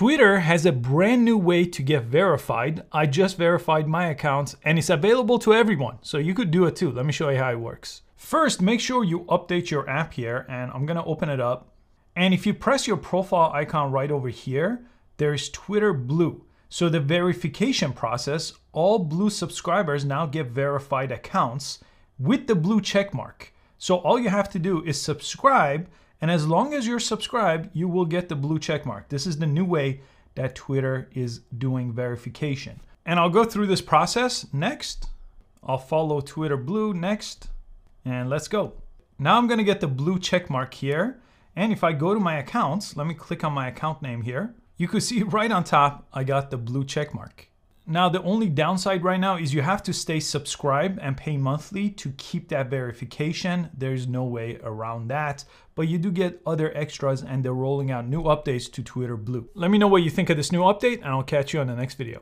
Twitter has a brand new way to get verified. I just verified my account and it's available to everyone. So you could do it too. Let me show you how it works. First, make sure you update your app here, and I'm gonna open it up. And if you press your profile icon right over here, there's Twitter Blue. So the verification process, all Blue subscribers now get verified accounts with the blue check mark. So all you have to do is subscribe, and as long as you're subscribed, you will get the blue check mark. This is the new way that Twitter is doing verification. And I'll go through this process next. I'll follow Twitter Blue next, and let's go. Now I'm gonna get the blue check mark here. And if I go to my accounts, let me click on my account name here. You could see right on top, I got the blue check mark. Now, the only downside right now is you have to stay subscribed and pay monthly to keep that verification. There's no way around that, but you do get other extras and they're rolling out new updates to Twitter Blue. Let me know what you think of this new update and I'll catch you on the next video.